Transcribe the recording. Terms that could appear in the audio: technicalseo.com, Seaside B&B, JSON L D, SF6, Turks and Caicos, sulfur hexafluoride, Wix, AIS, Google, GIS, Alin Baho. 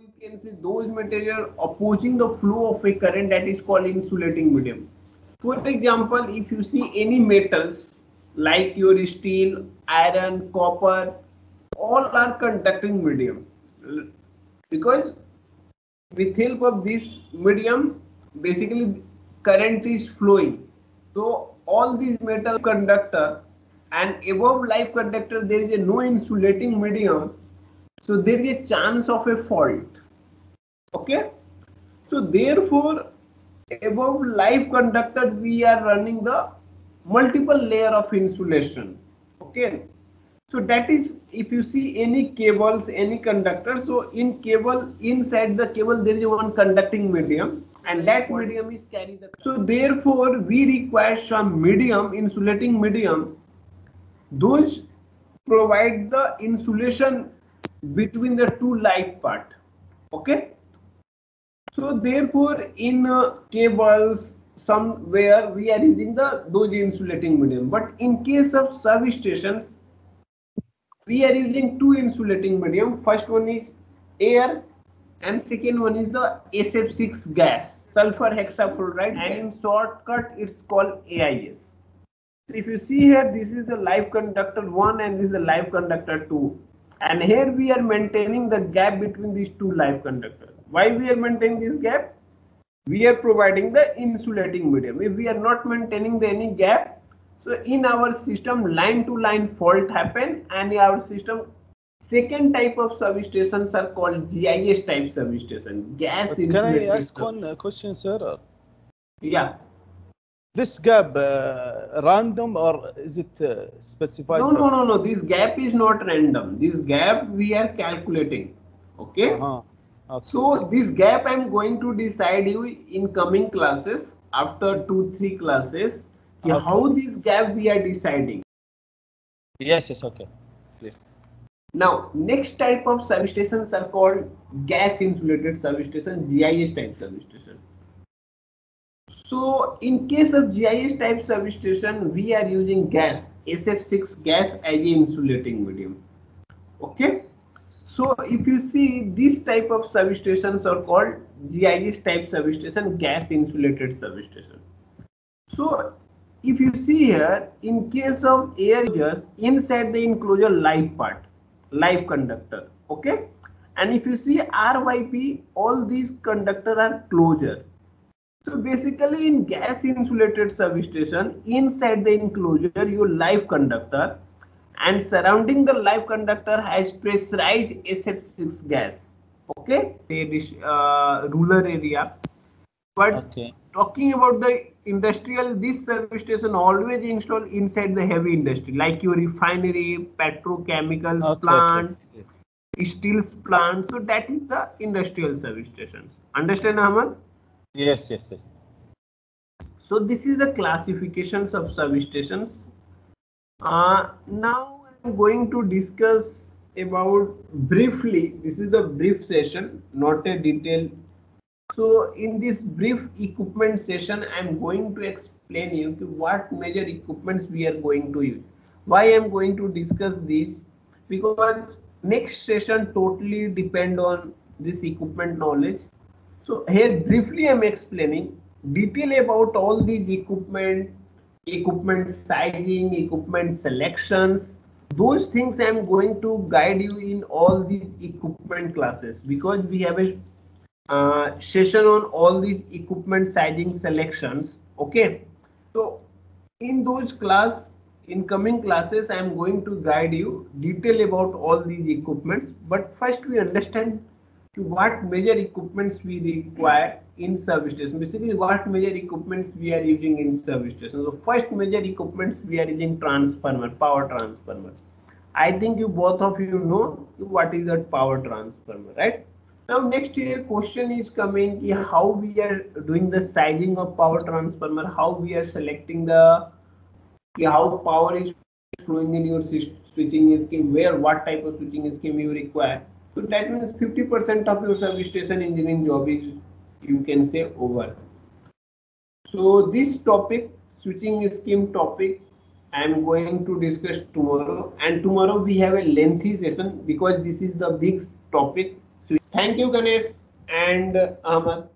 you can see those material opposing the flow of a current, that is called insulating medium. For example, if you see any metals like your steel, iron, copper, all are conducting medium, because with help of this medium basically current is flowing. So all these metal conductor, and above live conductor there is a no insulating medium, so there is a chance of a fault. Okay, so therefore above live conductor we are running the multiple layer of insulation. Okay, so that is, if you see any cables, any conductor, so in cable, inside the cable there is one conducting medium, and that medium is carry the current. So therefore we require some medium, insulating medium, those provide the insulation between the two live part. Okay, so therefore in cables somewhere we are using the those insulating medium, but in case of substations we are using two insulating medium. First one is air and second one is the SF6 gas, sulfur hexafluoride, and in shortcut it's called AIS. If you see here, this is the live conductor 1 and this is the live conductor 2, and here we are maintaining the gap between these two live conductors. Why we are maintaining this gap? We are providing the insulating medium. If we are not maintaining the any gap, so in our system line to line fault happen, and in our system second type of substations are called GIS type substation, gas insulating. Can I ask one question, sir? Yeah. This gap random or is it specified? No. This gap is not random. This gap we are calculating. Okay. Okay. So this gap I am going to decide you in coming classes, after 2-3 classes. Okay. How this gap we are deciding. Yes. Okay. Clear. Now next type of substations are called gas insulated substation, GIS type substation. So in case of GIS type substation, we are using gas, SF6 gas as insulating medium. Okay. So if you see, this type of substations are called GIS type substation, gas insulated substation. So if you see here, in case of air, inside the enclosure live part, live conductor. Okay. And if you see RYP, all these conductors are closure. So basically in gas insulated substation, inside the enclosure your live conductor and surrounding the live conductor has pressurized SF6 gas. Okay, rural area. But okay, talking about the industrial, this substation always installed inside the heavy industry, like your refinery, petrochemicals, okay, plant, okay, steel plant. So that is the industrial substations. Understand, Ahmad? Yes. So this is the classifications of substations. Now I'm going to discuss about briefly. This is the brief session, not a detail. So in this brief equipment session, I'm going to explain you to what major equipments we are going to use. Why I'm going to discuss this? Because next session totally depend on this equipment knowledge. So here briefly I am explaining detail about all these equipment, equipment sizing, equipment selections. Those things I am going to guide you in all these equipment classes, because we have a session on all these equipment sizing selections. Okay. So in those class, in coming classes, I am going to guide you detail about all these equipments. But first we understand to what major equipments we require in substation. Basically, what major equipments we are using in substation. So first major equipments we are using transformer, power transformer. I think you both of you know what is that power transformer, right? Now next year question is coming, how we are doing the sizing of power transformer, how we are selecting the, how power is flowing in your switching scheme, where what type of switching scheme you require. So that means 50% of your substation engineering job is, you can say, over. So this topic, switching scheme topic, I am going to discuss tomorrow, and tomorrow we have a lengthy session because this is the big topic, Thank you, Ganesh and Ahmad.